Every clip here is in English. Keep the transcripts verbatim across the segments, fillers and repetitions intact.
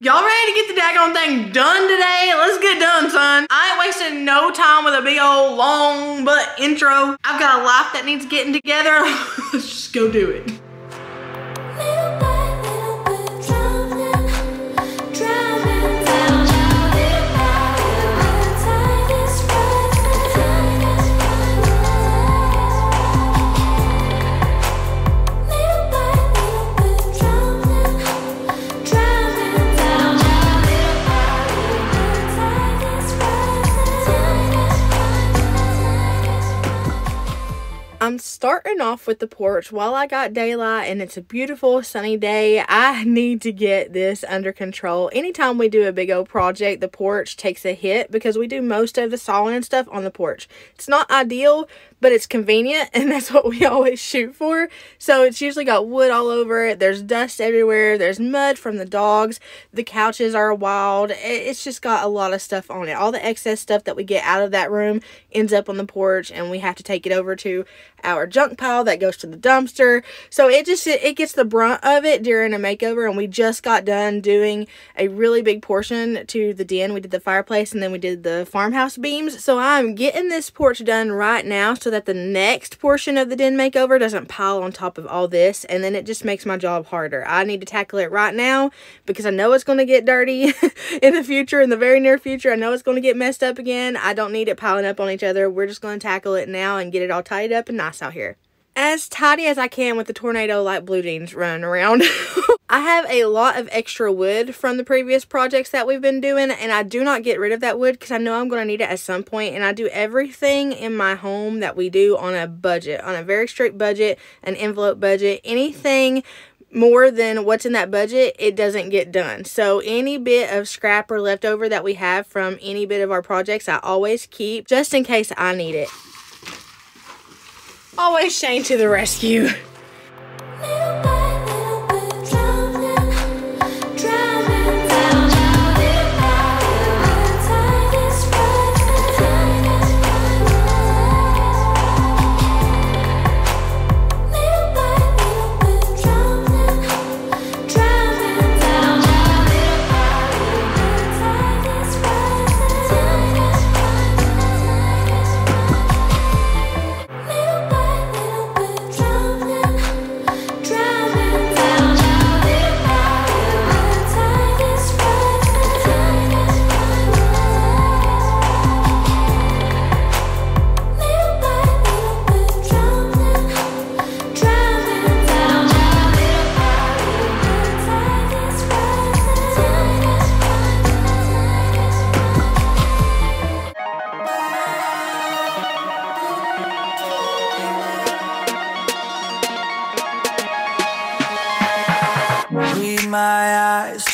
Y'all ready to get the daggone thing done today? Let's get done, son. I ain't wasting no time with a big old long butt intro. I've got a life that needs getting together. Let's just go do it. I'm starting off with the porch while I got daylight and it's a beautiful sunny day. I need to get this under control. Anytime we do a big old project, the porch takes a hit because we do most of the sawing and stuff on the porch. It's not ideal, but it's convenient and that's what we always shoot for. So it's usually got wood all over it. There's dust everywhere. There's mud from the dogs. The couches are wild. It's just got a lot of stuff on it. All the excess stuff that we get out of that room ends up on the porch and we have to take it over to our junk pile that goes to the dumpster. So it just it, it gets the brunt of it during a makeover, and we just got done doing a really big portion to the den. We did the fireplace and then we did the farmhouse beams. So I'm getting this porch done right now so that the next portion of the den makeover doesn't pile on top of all this, and then it just makes my job harder. I need to tackle it right now because I know it's going to get dirty in the future, in the very near future. I know it's going to get messed up again. I don't need it piling up on each other. We're just going to tackle it now and get it all tidied up and nice out here. As tidy as I can with the tornado like blue jeans running around. I have a lot of extra wood from the previous projects that we've been doing, and I do not get rid of that wood because I know I'm going to need it at some point, and I do everything in my home that we do on a budget, on a very strict budget, an envelope budget. Anything more than what's in that budget, it doesn't get done. So any bit of scrap or leftover that we have from any bit of our projects, I always keep just in case I need it. Always Shane to the rescue.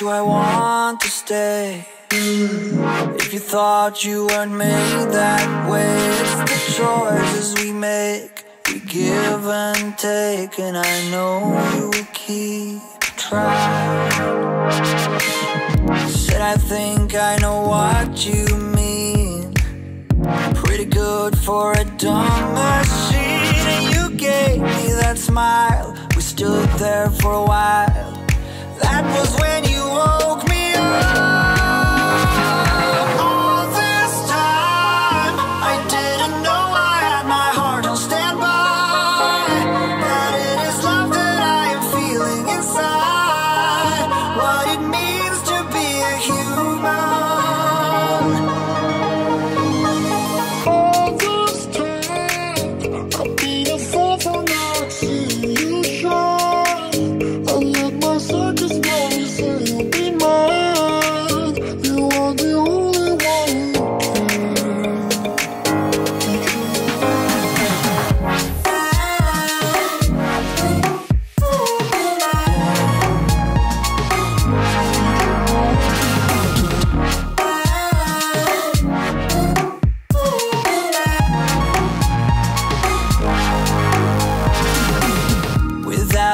Do I want to stay? If you thought you weren't made that way, it's the choices we make, we give and take, and I know you will keep trying. Said I think I know what you mean, pretty good for a dumb machine, and you gave me that smile, we stood there for a while. That was when you woke me up. All this time I didn't know I had my heart on standby, but it is love that I am feeling inside, what it means to be a human. All this time I'll be the fool now, see you shine. I let my circus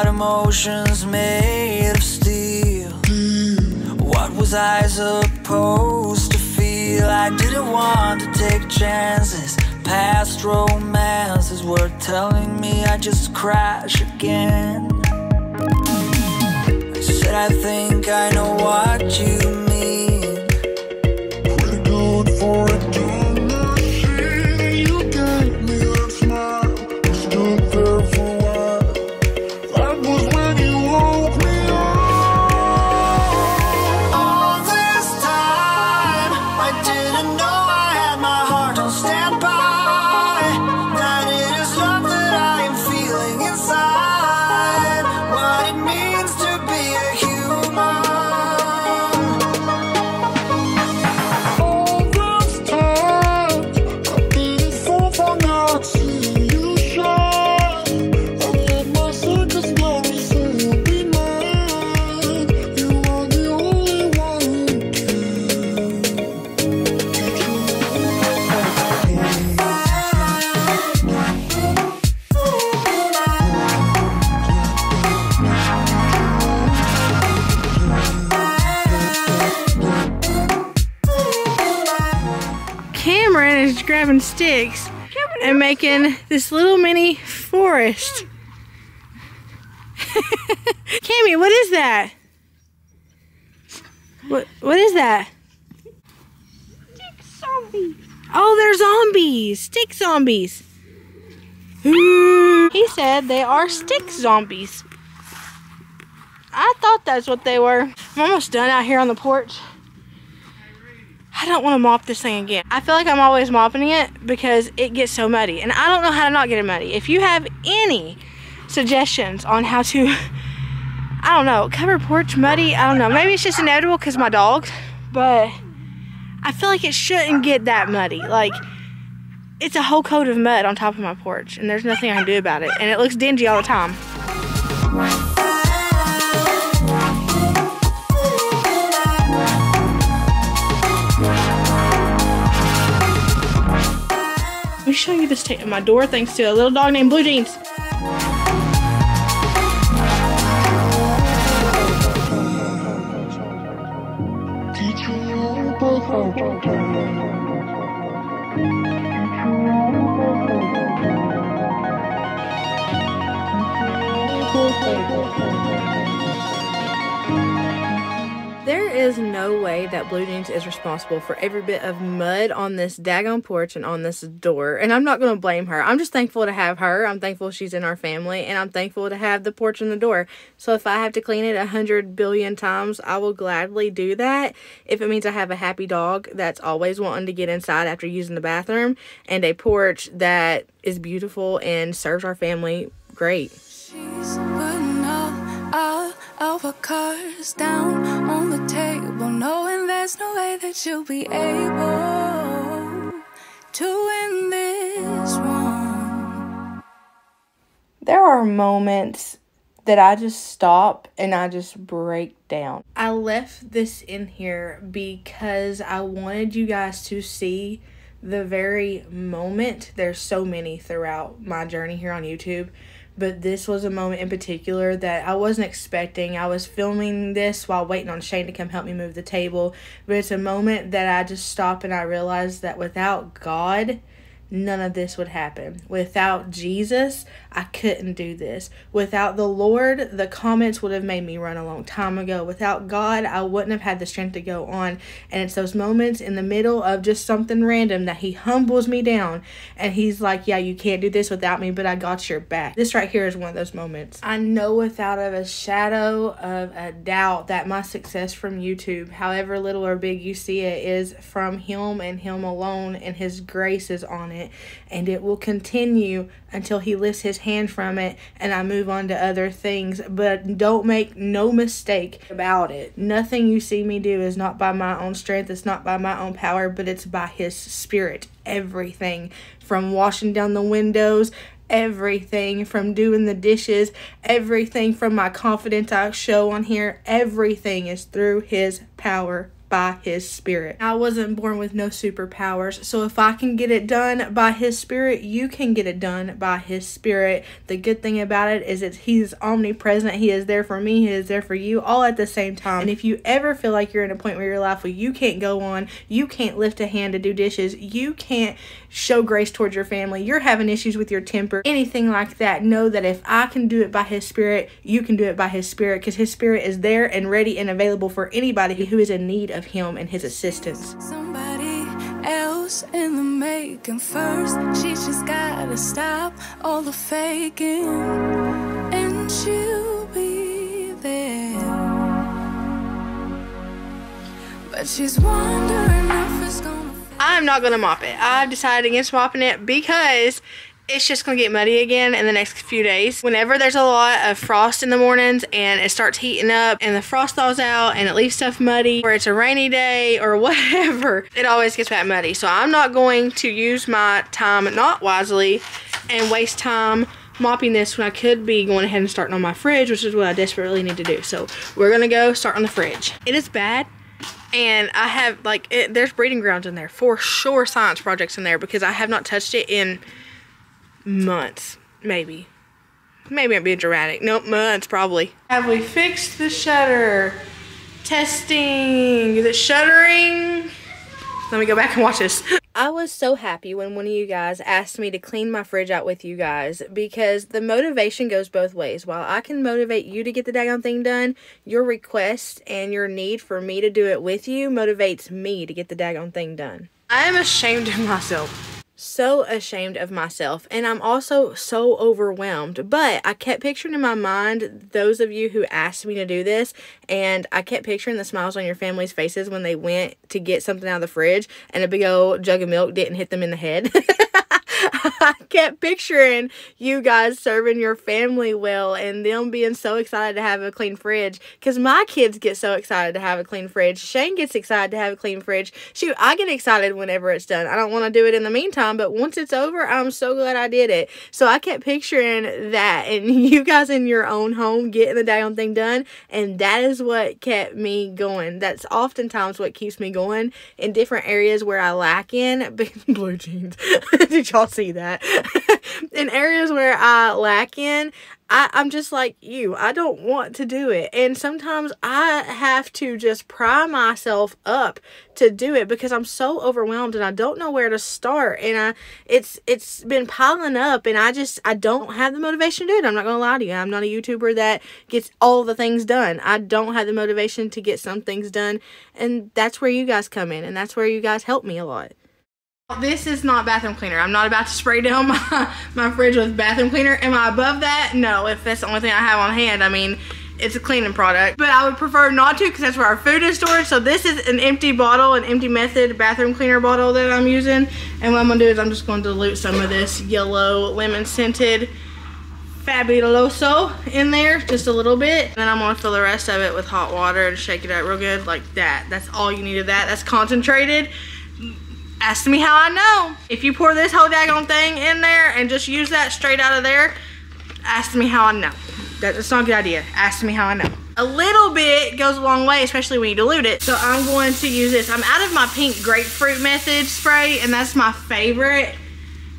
emotions made of steel. Mm. What was I supposed to feel? I didn't want to take chances. Past romances were telling me I just crash again. I but I think I know what you mean. We're going for a dumb machine. You gave me that smile. We stood there for a while. That was when you woke me up. All this time I didn't know I had my heart on standby. Cameron is grabbing sticks and making this little mini forest. Cammy, what is that? What what is that? Stick zombies. Oh, they're zombies. Stick zombies. He said they are stick zombies. I thought that's what they were. I'm almost done out here on the porch. I don't want to mop this thing again. I feel like I'm always mopping it because it gets so muddy, and I don't know how to not get it muddy. If you have any suggestions on how to, I don't know, cover porch muddy, I don't know. Maybe it's just inevitable because my dog, but I feel like it shouldn't get that muddy. Like, it's a whole coat of mud on top of my porch, and there's nothing I can do about it, and it looks dingy all the time. Let me show you this tape at my door thanks to a little dog named Blue Jeans. There is no way that Blue Jeans is responsible for every bit of mud on this daggone porch and on this door. And I'm not going to blame her. I'm just thankful to have her. I'm thankful she's in our family. And I'm thankful to have the porch and the door. So if I have to clean it a hundred billion times, I will gladly do that. If it means I have a happy dog that's always wanting to get inside after using the bathroom. And a porch that is beautiful and serves our family great. She's putting up all of our cars down on the table, knowing there's no way that you'll be able to win this one. There are moments that I just stop and I just break down. I left this in here because I wanted you guys to see the very moment. There's so many throughout my journey here on YouTube, but this was a moment in particular that I wasn't expecting. I was filming this while waiting on Shane to come help me move the table. But it's a moment that I just stopped and I realized that without God, none of this would happen. Without Jesus, I couldn't do this. Without the Lord, the comments would have made me run a long time ago. Without God, I wouldn't have had the strength to go on. And it's those moments in the middle of just something random that he humbles me down. And he's like, yeah, you can't do this without me, but I got your back. This right here is one of those moments. I know without a shadow of a doubt that my success from YouTube, however little or big you see it, is from him and him alone, and his grace is on it. It, and it will continue until he lifts his hand from it and I move on to other things. But don't make no mistake about it. Nothing you see me do is not by my own strength. It's not by my own power, but it's by his Spirit. Everything from washing down the windows, everything from doing the dishes, everything from my confidence I show on here, everything is through his power by his spirit. I wasn't born with no superpowers, so if I can get it done by his spirit, you can get it done by his spirit. The good thing about it is it's he's omnipresent. He is there for me, he is there for you, all at the same time. And if you ever feel like you're in a point where your life where you can't go on, you can't lift a hand to do dishes, you can't show grace towards your family, you're having issues with your temper, anything like that, know that if I can do it by his spirit, you can do it by his spirit, because his spirit is there and ready and available for anybody who is in need of him and his assistance. Somebody else in the making. First she just gotta stop all the faking, and she'll be there, but she's wondering if it's gonna... I'm not gonna mop it. I've decided against mopping it because it's just gonna get muddy again in the next few days. Whenever there's a lot of frost in the mornings and it starts heating up and the frost thaws out and it leaves stuff muddy, or it's a rainy day or whatever, it always gets that muddy. So I'm not going to use my time not wisely and waste time mopping this when I could be going ahead and starting on my fridge, which is what I desperately need to do. So we're gonna go start on the fridge. It is bad. And I have, like, it, there's breeding grounds in there for sure, science projects in there, because I have not touched it in months, maybe. Maybe I'm being dramatic. Nope, months, probably. Have we fixed the shutter? Testing. Is it shuttering? Let me go back and watch this. I was so happy when one of you guys asked me to clean my fridge out with you guys, because the motivation goes both ways. While I can motivate you to get the daggone thing done, your request and your need for me to do it with you motivates me to get the daggone thing done. I am ashamed of myself. So ashamed of myself, and I'm also so overwhelmed. But I kept picturing in my mind those of you who asked me to do this, and I kept picturing the smiles on your family's faces when they went to get something out of the fridge and a big old jug of milk didn't hit them in the head. I kept picturing you guys serving your family well and them being so excited to have a clean fridge, because my kids get so excited to have a clean fridge. Shane gets excited to have a clean fridge. Shoot, I get excited whenever it's done. I don't want to do it in the meantime, but once it's over, I'm so glad I did it. So I kept picturing that, and you guys in your own home getting the daggone thing done, and that is what kept me going. That's oftentimes what keeps me going in different areas where I lack in. Blue jeans. Did y'all see that? In areas where I lack in, I, I'm just like you. I don't want to do it. And sometimes I have to just pry myself up to do it, because I'm so overwhelmed and I don't know where to start. And I, it's it's been piling up, and I just, I don't have the motivation to do it. I'm not going to lie to you. I'm not a YouTuber that gets all the things done. I don't have the motivation to get some things done. And that's where you guys come in. And that's where you guys help me a lot. This is not bathroom cleaner. I'm not about to spray down my, my fridge with bathroom cleaner. Am I above that? No, if that's the only thing I have on hand. I mean, it's a cleaning product. But I would prefer not to, because that's where our food is stored. So this is an empty bottle, an empty method bathroom cleaner bottle that I'm using. And what I'm going to do is I'm just going to dilute some of this yellow lemon scented Fabuloso in there, just a little bit. And then I'm going to fill the rest of it with hot water and shake it up real good like that. That's all you need of that. That's concentrated. Ask me how I know. If you pour this whole daggone thing in there and just use that straight out of there, ask me how I know. That's not a good idea. Ask me how I know. A little bit goes a long way, especially when you dilute it. So I'm going to use this. I'm out of my pink grapefruit method spray, and that's my favorite.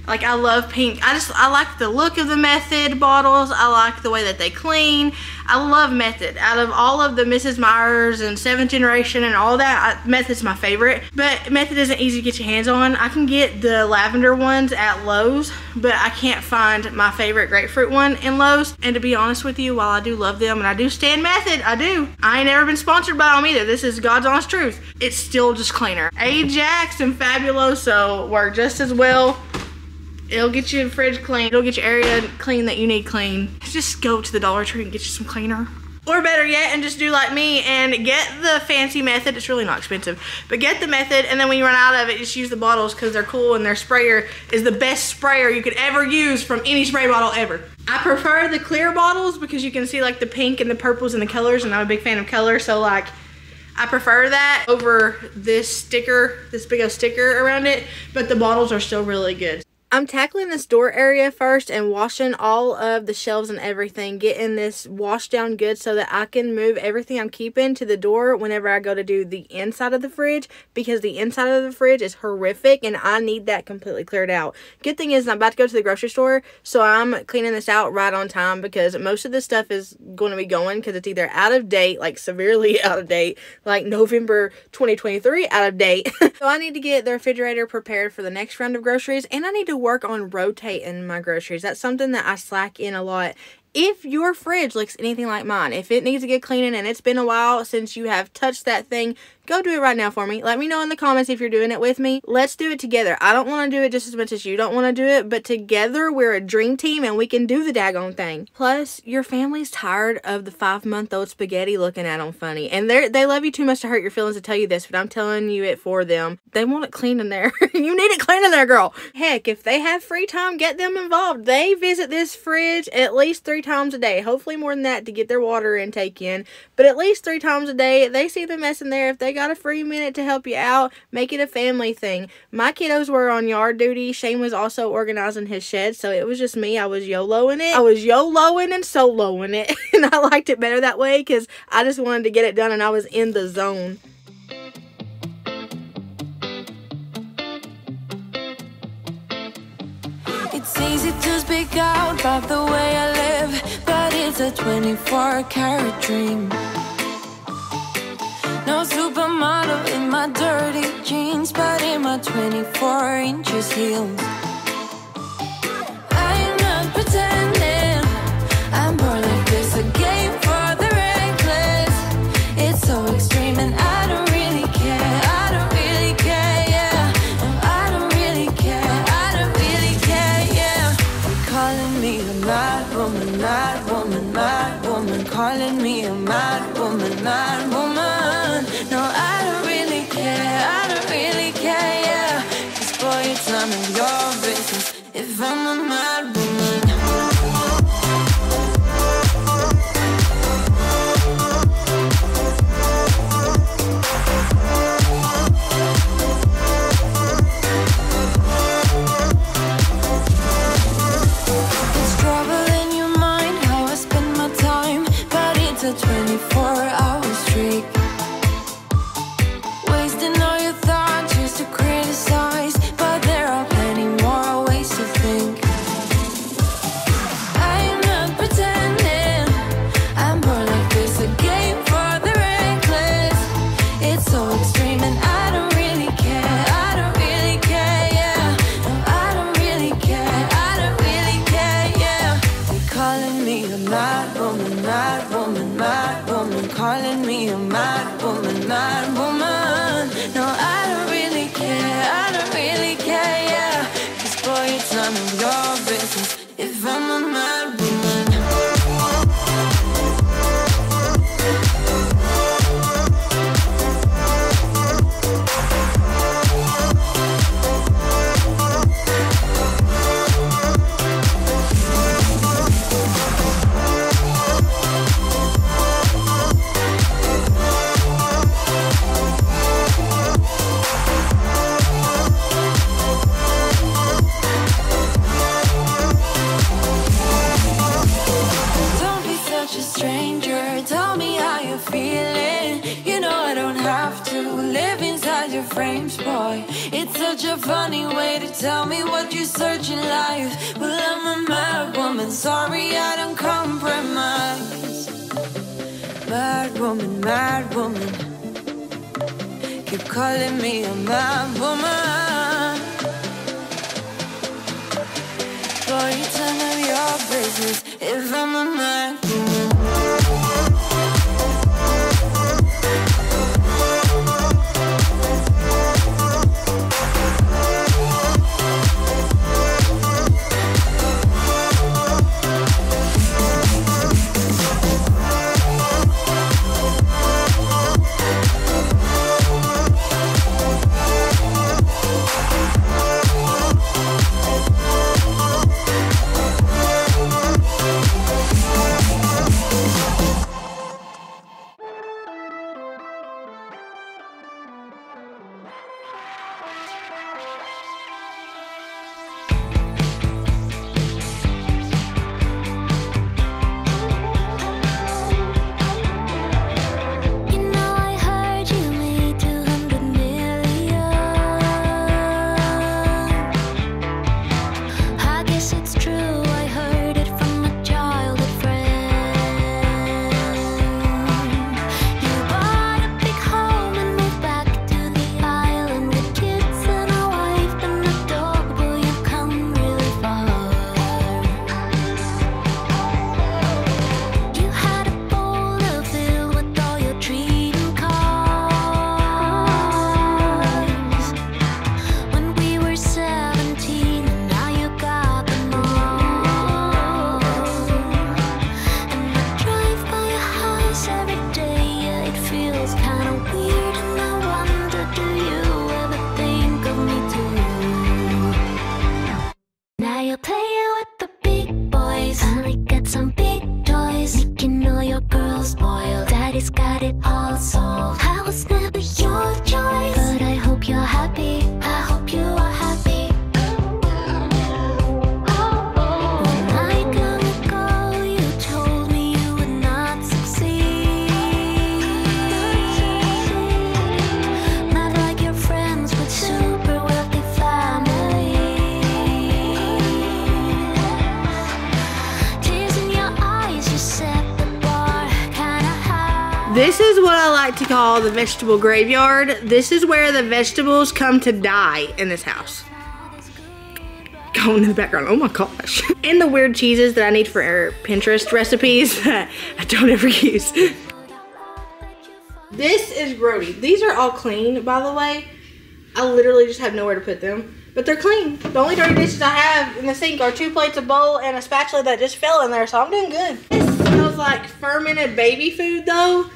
Like, I love pink. I just, I like the look of the method bottles. I like the way that they clean. I love method. Out of all of the Missus Myers and seventh Generation and all that, I, method's my favorite. But method isn't easy to get your hands on. I can get the lavender ones at Lowe's, but I can't find my favorite grapefruit one in Lowe's. And to be honest with you, while I do love them and I do stand method, I do. I ain't never been sponsored by them either. This is God's honest truth. It's still just cleaner. Ajax and Fabuloso work just as well. It'll get your fridge clean. It'll get your area clean that you need clean. Just go to the Dollar Tree and get you some cleaner. Or better yet, and just do like me and get the fancy method. It's really not expensive, but get the method, and then when you run out of it, just use the bottles, because they're cool, and their sprayer is the best sprayer you could ever use from any spray bottle ever. I prefer the clear bottles because you can see like the pink and the purples and the colors, and I'm a big fan of color, so like I prefer that over this sticker, this big old sticker around it, but the bottles are still really good. I'm tackling this door area first and washing all of the shelves and everything, getting this washed down good so that I can move everything I'm keeping to the door whenever I go to do the inside of the fridge, because the inside of the fridge is horrific and I need that completely cleared out. Good thing is I'm about to go to the grocery store, so I'm cleaning this out right on time because most of this stuff is going to be going because it's either out of date, like severely out of date, like November twenty twenty-three out of date. So I need to get the refrigerator prepared for the next round of groceries, and I need to work on rotating my groceries. That's something that I slack in a lot. If your fridge looks anything like mine, if it needs to get cleaning and it's been a while since you have touched that thing, go do it right now for me. Let me know in the comments if you're doing it with me. Let's do it together. I don't want to do it just as much as you don't want to do it, but together we're a dream team and we can do the daggone thing. Plus, your family's tired of the five-month-old spaghetti looking at them funny. And they they love you too much to hurt your feelings to tell you this, but I'm telling you it for them. They want it clean in there. You need it clean in there, girl. Heck, if they have free time, get them involved. They visit this fridge at least three times a day, hopefully more than that to get their water intake in, but at least three times a day they see the mess in there. If they got a free minute to help you out, make it a family thing. My kiddos were on yard duty. Shane was also organizing his shed, so it was just me. I was YOLOing it. I was YOLOing and soloing it, and I liked it better that way because I just wanted to get it done and I was in the zone. It's easy to speak out about the way I live, but it's a twenty-four karat dream. No supermodel in my dirty jeans, but in my twenty-four inches heels. I'm not pretending, I'm born like this, a game for the reckless. It's so extreme and I don't really care, I don't really care, yeah. No, I don't really care, I don't really care, yeah. They're calling me a mad woman, mad woman, mad woman. Calling me a mad woman, mad woman. If I'm a mad woman, there's trouble in your mind, how I spend my time, but it's a twenty-four hour streak. Wasting all your thoughts just to criticize, but there are plenty more ways to think. Calling me a mad woman, mad woman. No, I don't really care, I don't really care, yeah. 'Cause boy, it's none of your business if I'm a mad woman. Frames, boy, it's such a funny way to tell me what you search in life. Well, I'm a mad woman, sorry I don't compromise. Mad woman, mad woman, keep calling me a mad woman. Boy, it's none of your business if I'm a mad woman. This is what I like to call the vegetable graveyard. This is where the vegetables come to die in this house. Going into the background, oh my gosh. And the weird cheeses that I need for Pinterest recipes that I don't ever use. This is Brody. These are all clean, by the way. I literally just have nowhere to put them. But they're clean. The only dirty dishes I have in the sink are two plates, a bowl, and a spatula that just fell in there, so I'm doing good. This smells like fermented baby food, though,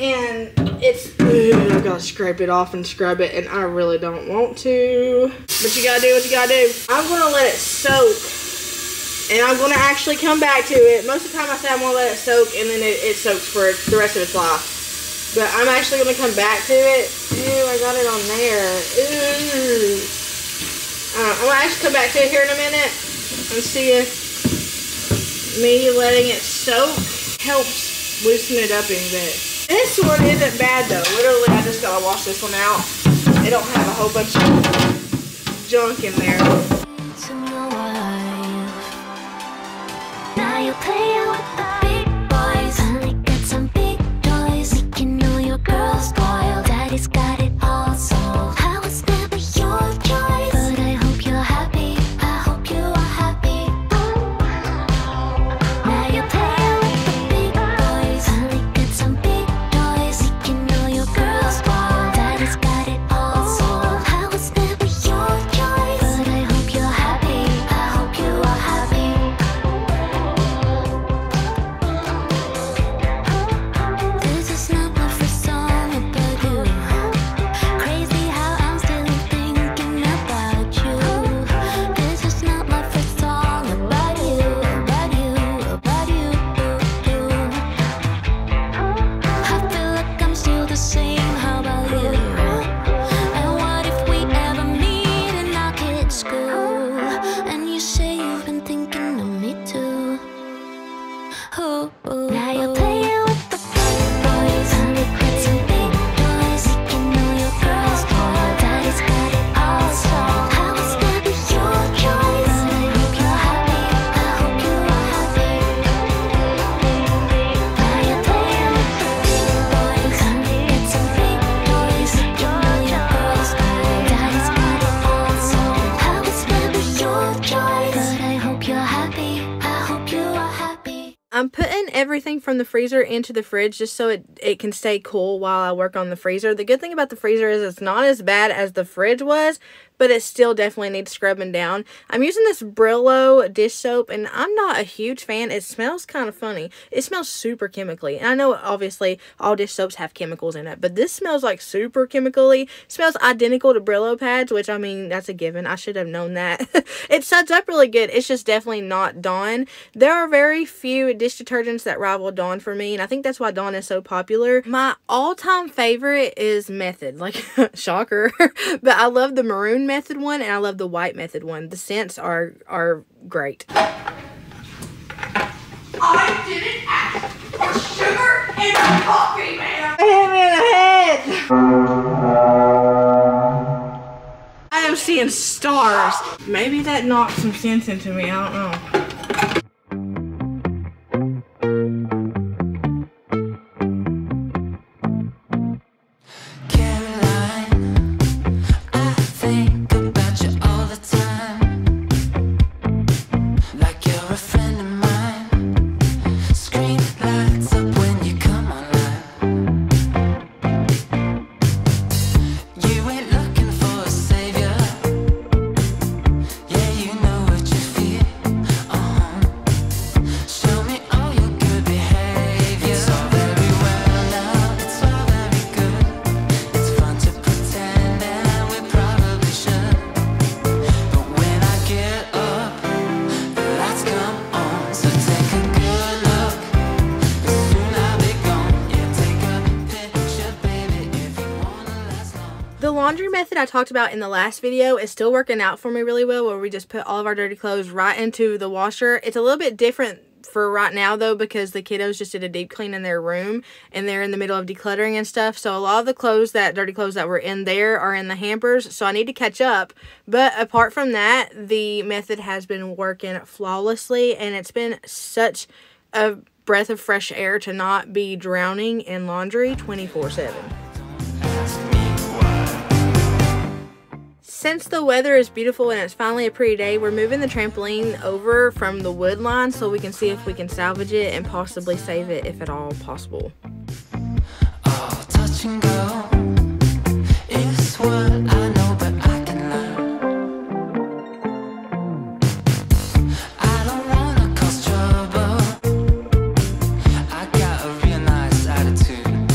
and it's, ugh, I gotta scrape it off and scrub it, and I really don't want to. But you gotta do what you gotta do. I'm gonna let it soak, and I'm gonna actually come back to it. Most of the time I say I'm gonna let it soak, and then it, it soaks for the rest of its life. But I'm actually gonna come back to it. Ew, I got it on there. Ew. Uh, I'm going to actually come back to it here in a minute and see if me letting it soak helps loosen it up any bit. This one isn't bad though. Literally, I just got to wash this one out. It don't have a whole bunch of junk in there. Now you play with the big boys. Finally got some big toys. You can know your girl's spoiled. Daddy's got it all sold. I'm putting everything from the freezer into the fridge just so it, it can stay cool while I work on the freezer. The good thing about the freezer is it's not as bad as the fridge was, but it still definitely needs scrubbing down. I'm using this Brillo dish soap, and I'm not a huge fan. It smells kind of funny. It smells super chemically. And I know, obviously, all dish soaps have chemicals in it, but this smells like super chemically. It smells identical to Brillo pads, which, I mean, that's a given. I should have known that. It suds up really good. It's just definitely not Dawn. There are very few dish detergents that rival Dawn for me, and I think that's why Dawn is so popular. My all-time favorite is Method, like shocker, but I love the maroon Method one and I love the white Method one. The scents are are great. I didn't ask for sugar in my coffee, man. I hit me in the head. I am seeing stars. Maybe that knocked some sense into me. I don't know. Laundry method I talked about in the last video is still working out for me really well, where we just put all of our dirty clothes right into the washer. It's a little bit different for right now though, because the kiddos just did a deep clean in their room and they're in the middle of decluttering and stuff, so a lot of the clothes that dirty clothes that were in there are in the hampers, so I need to catch up. But apart from that, the method has been working flawlessly, and it's been such a breath of fresh air to not be drowning in laundry twenty-four seven. Since the weather is beautiful and it's finally a pretty day, we're moving the trampoline over from the wood line so we can see if we can salvage it and possibly save it if at all possible. Oh, touch and go is what I know, but I can learn. I don't wanna cause trouble. I got a real nice attitude.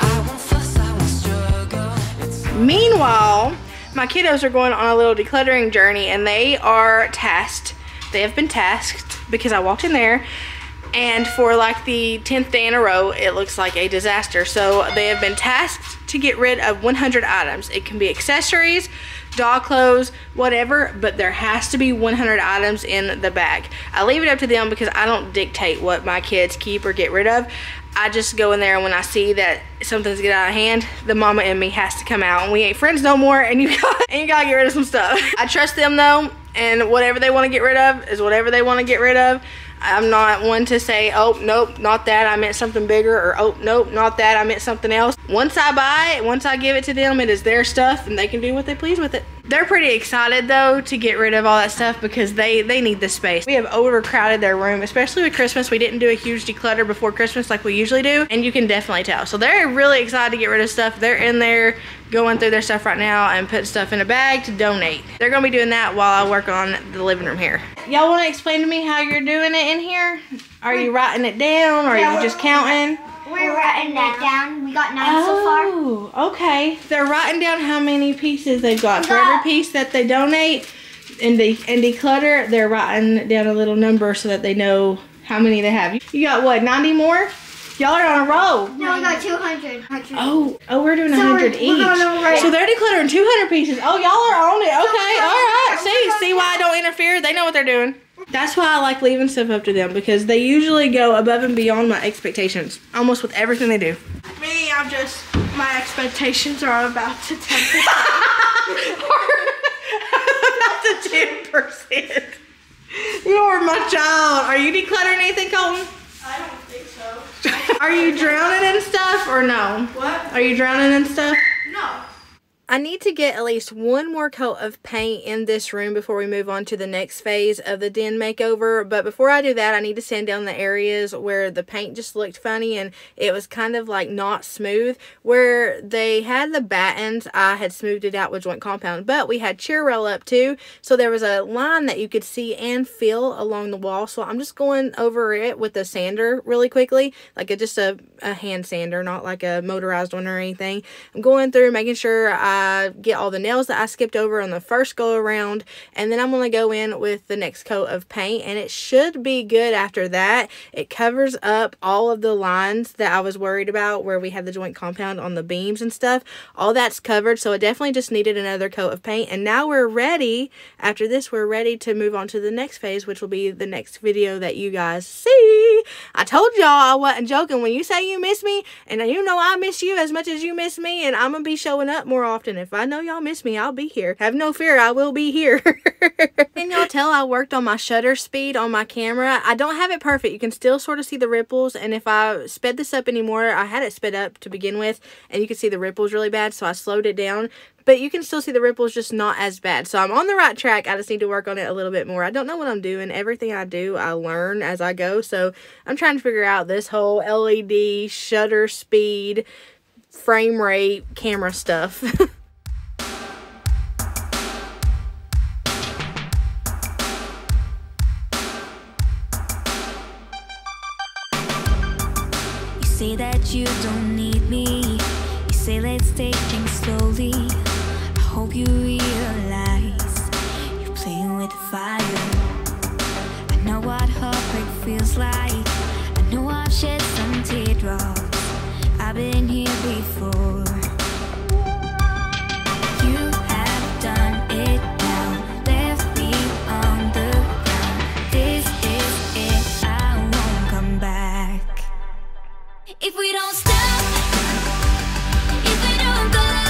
I won't fuss, I won't struggle. It's meanwhile, my kiddos are going on a little decluttering journey, and they are tasked. They have been tasked because I walked in there, and for like the tenth day in a row, it looks like a disaster. So they have been tasked to get rid of one hundred items. It can be accessories, doll clothes, whatever, but there has to be one hundred items in the bag. I leave it up to them because I don't dictate what my kids keep or get rid of. I just go in there, and when I see that something's getting out of hand, the mama in me has to come out, and we ain't friends no more, and you gotta, and you gotta get rid of some stuff. I trust them though, and whatever they wanna get rid of is whatever they wanna get rid of. I'm not one to say, oh, nope, not that, I meant something bigger, or oh, nope, not that, I meant something else. Once I buy it, once I give it to them, it is their stuff, and they can do what they please with it. They're pretty excited though to get rid of all that stuff because they, they need the space. We have overcrowded their room, especially with Christmas. We didn't do a huge declutter before Christmas like we usually do, and you can definitely tell. So they're really excited to get rid of stuff. They're in there going through their stuff right now and put stuff in a bag to donate. They're gonna be doing that while I work on the living room here. Y'all wanna explain to me how you're doing it in here? Are you writing it down, or are you just counting? We're writing that down. We got nine oh, so far. Oh, okay. They're writing down how many pieces they've got. For every piece that they donate and, de and declutter, they're writing down a little number so that they know how many they have. You got what, ninety more? Y'all are on a roll. No, we got two hundred. one hundred. Oh, oh, we're doing so one hundred we're, each. We're going right. So they're decluttering two hundred pieces. Oh, y'all are on it. Okay, all right. See, see why I don't interfere? They know what they're doing. That's why I like leaving stuff up to them, because they usually go above and beyond my expectations, almost with everything they do. Me, I'm just, my expectations are about to ten percent. About to ten percent. You're my child. Are you decluttering anything, Colton? I don't think so. Are you drowning in stuff or no? What? Are you drowning in stuff? No. I need to get at least one more coat of paint in this room before we move on to the next phase of the den makeover. But before I do that, I need to sand down the areas where the paint just looked funny and it was kind of like not smooth. Where they had the battens, I had smoothed it out with joint compound, but we had Cheerel up too. So there was a line that you could see and feel along the wall. So I'm just going over it with a sander really quickly, like a, just a, a hand sander, not like a motorized one or anything. I'm going through making sure I Uh, get all the nails that I skipped over on the first go around, and then I'm going to go in with the next coat of paint, and it should be good after that. It covers up all of the lines that I was worried about where we had the joint compound on the beams and stuff. All that's covered, so I definitely just needed another coat of paint, and now we're ready. After this, we're ready to move on to the next phase, which will be the next video that you guys see. I told y'all I wasn't joking. When you say you miss me, and you know I miss you as much as you miss me, and I'm going to be showing up more often. And if I know y'all miss me, I'll be here. Have no fear, I will be here. Can y'all tell I worked on my shutter speed on my camera? I don't have it perfect. You can still sort of see the ripples, and if I sped this up anymore, I had it sped up to begin with, and you could see the ripples really bad, so I slowed it down. But you can still see the ripples, just not as bad. So I'm on the right track. I just need to work on it a little bit more. I don't know what I'm doing. Everything I do, I learn as I go. So I'm trying to figure out this whole L E D shutter speed frame rate camera stuff. You say that you don't need me. You say let's take things slowly. I hope you realize you're playing with fire. I know what heartbreak feels like. I know I've shed some teardrops. I've been here before. You have done it now. Left me on the ground. This is it. I won't come back. If we don't stop, if we don't go.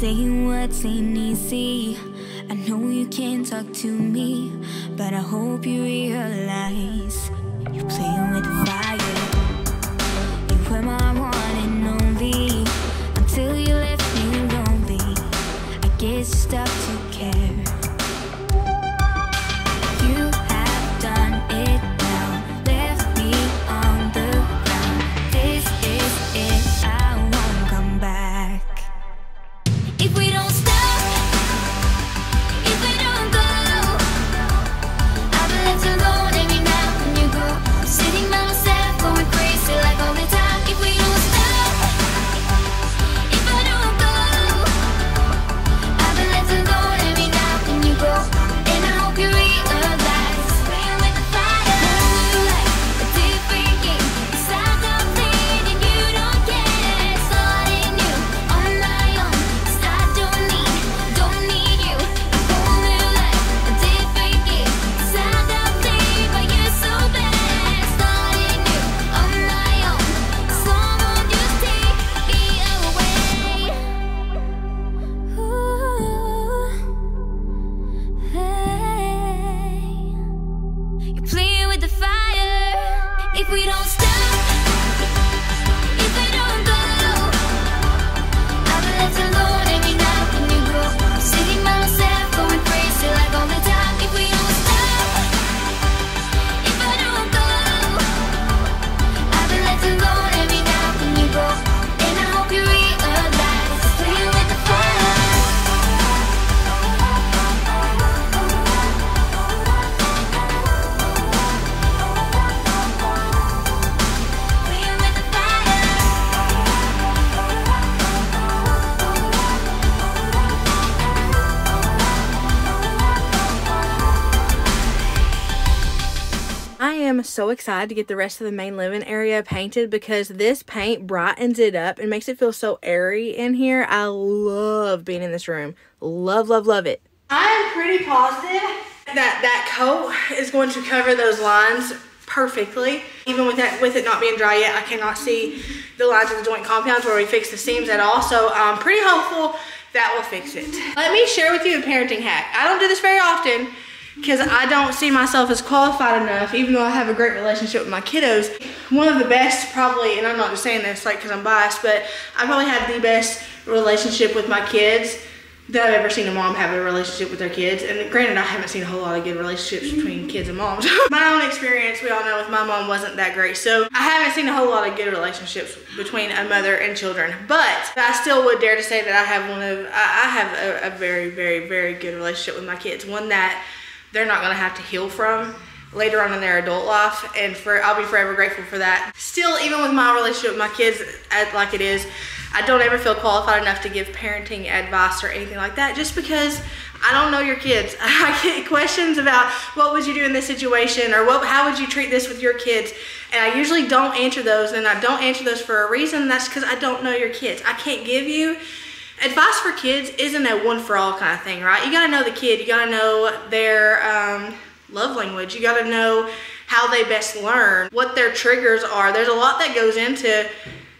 Saying words ain't easy. I know you can't talk to me, but I hope you realize you're playing with fire. You were my one and only until you left me lonely. I guess you stopped to care. You have done it now, left me on the ground. This is it, I won't come back. If we don't stop, we don't stop. I'm so excited to get the rest of the main living area painted because this paint brightens it up and makes it feel so airy in here. I love being in this room. Love, love, love it. I'm pretty positive that that coat is going to cover those lines perfectly. Even with that, with it not being dry yet, I cannot see the lines of the joint compounds where we fixed the seams at all. So I'm pretty hopeful that will fix it. Let me share with you a parenting hack. I don't do this very often, because I don't see myself as qualified enough, even though I have a great relationship with my kiddos. One of the best, probably, and I'm not just saying this like because I'm biased, but I probably have the best relationship with my kids that I've ever seen a mom have a relationship with their kids. And granted, I haven't seen a whole lot of good relationships between kids and moms. My own experience, we all know, with my mom wasn't that great. So I haven't seen a whole lot of good relationships between a mother and children, but I still would dare to say that I have one of, I have a, a very, very, very good relationship with my kids. One that they're not gonna have to heal from later on in their adult life, and for I'll be forever grateful for that. Still, even with my relationship with my kids like it is, I don't ever feel qualified enough to give parenting advice or anything like that, just because I don't know your kids. I get questions about what would you do in this situation, or what, how would you treat this with your kids? And I usually don't answer those, and I don't answer those for a reason. That's because I don't know your kids. I can't give you advice for kids. Isn't a one for all kind of thing, right? You gotta know the kid, you gotta know their um, love language, you gotta know how they best learn, what their triggers are. There's a lot that goes into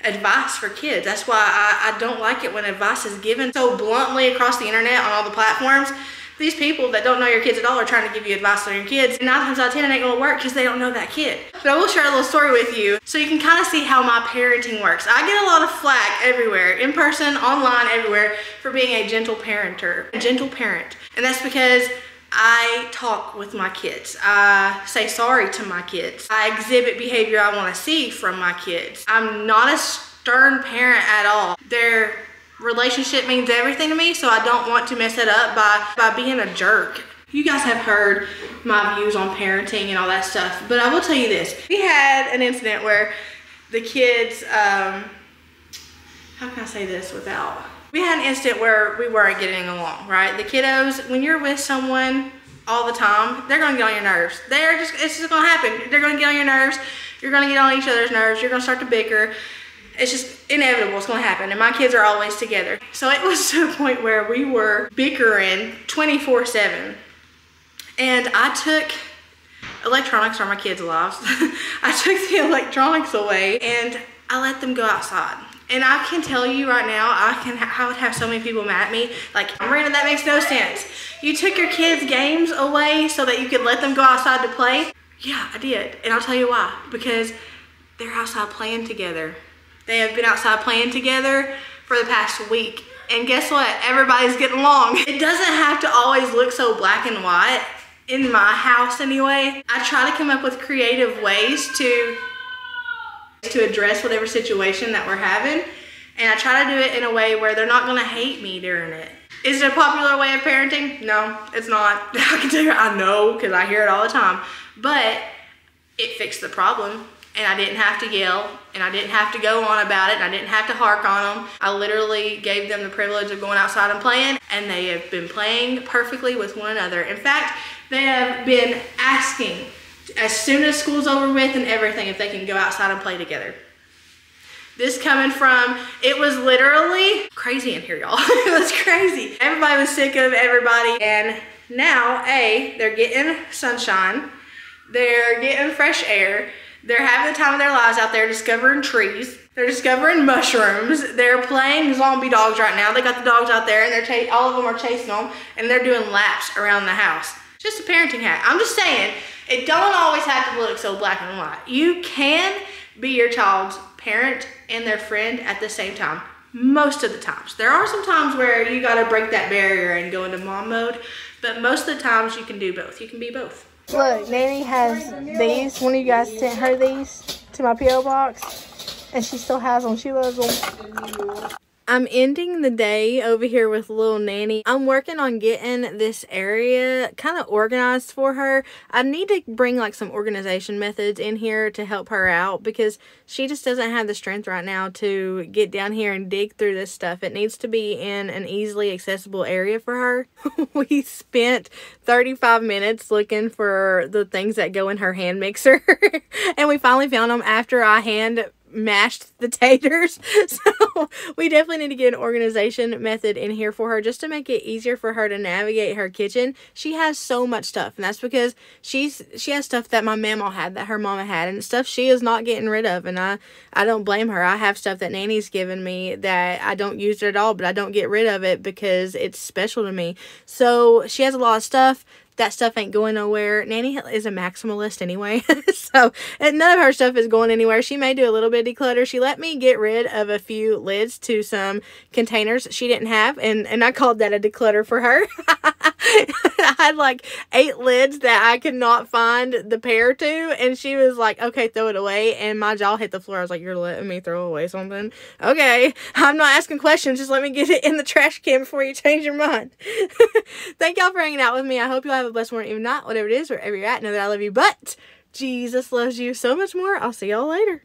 advice for kids. That's why I, I don't like it when advice is given so bluntly across the internet on all the platforms. These people that don't know your kids at all are trying to give you advice on your kids, and nine times out of ten it ain't gonna work because they don't know that kid. But I will share a little story with you so you can kind of see how my parenting works. I get a lot of flack everywhere, in person, online, everywhere, for being a gentle parenter, a gentle parent. And that's because I talk with my kids. I say sorry to my kids. I exhibit behavior I wanna see from my kids. I'm not a stern parent at all. They're Relationship means everything to me, so I don't want to mess it up by, by being a jerk. You guys have heard my views on parenting and all that stuff, but I will tell you this. We had an incident where the kids, um, how can I say this without? We had an incident where we weren't getting along, right? The kiddos, when you're with someone all the time, they're gonna get on your nerves. They're just, it's just gonna happen. They're gonna get on your nerves. You're gonna get on each other's nerves. You're gonna start to bicker. It's just inevitable, it's gonna happen. And my kids are always together. So it was to a point where we were bickering twenty-four seven. And I took, electronics are my kids' lives. I took the electronics away and I let them go outside. And I can tell you right now, I can I would have so many people mad at me. Like, Miranda, that makes no sense. You took your kids' games away so that you could let them go outside to play? Yeah, I did. And I'll tell you why. Because they're outside playing together. They have been outside playing together for the past week. And guess what? Everybody's getting along. It doesn't have to always look so black and white. In my house anyway. I try to come up with creative ways to to address whatever situation that we're having, and I try to do it in a way where they're not gonna hate me during it. Is it a popular way of parenting? No, it's not. I can tell you, I know, because I hear it all the time, but it fixed the problem, and I didn't have to yell, and I didn't have to go on about it, and I didn't have to hark on them. I literally gave them the privilege of going outside and playing, and they have been playing perfectly with one another. In fact, they have been asking as soon as school's over with and everything, if they can go outside and play together. This coming from, it was literally crazy in here, y'all. It was crazy. Everybody was sick of everybody. And now, A, they're getting sunshine. They're getting fresh air. They're having the time of their lives out there discovering trees. They're discovering mushrooms. They're playing zombie dogs right now. They got the dogs out there, and they're all of them are chasing them, and they're doing laps around the house. Just a parenting hack. I'm just saying, it don't always have to look so black and white. You can be your child's parent and their friend at the same time, most of the times. There are some times where you gotta break that barrier and go into mom mode, but most of the times you can do both. You can be both. Look, Nanny has these. One of you guys sent her these to my P O box, and she still has them. She loves them. I'm ending the day over here with little Nanny. I'm working on getting this area kind of organized for her. I need to bring like some organization methods in here to help her out, because she just doesn't have the strength right now to get down here and dig through this stuff. It needs to be in an easily accessible area for her. We spent thirty-five minutes looking for the things that go in her hand mixer, and we finally found them after I hand mashed the taters. So we definitely need to get an organization method in here for her, just to make it easier for her to navigate her kitchen. She has so much stuff, and that's because she's she has stuff that my mama had, that her mama had, and stuff she is not getting rid of. And I I don't blame her. I have stuff that Nanny's given me that I don't use it at all, but I don't get rid of it because it's special to me. So she has a lot of stuff. That stuff ain't going nowhere. Nanny is a maximalist anyway, so and none of her stuff is going anywhere. She may do a little bit of declutter. She let me get rid of a few lids to some containers she didn't have, and, and I called that a declutter for her. I had like eight lids that I could not find the pair to, and she was like, okay, throw it away, and my jaw hit the floor. I was like, you're letting me throw away something? Okay, I'm not asking questions. Just let me get it in the trash can before you change your mind. Thank y'all for hanging out with me. I hope you all have a blessed morning, if not, whatever it is, wherever you're at. Know that I love you, but Jesus loves you so much more. I'll see y'all later.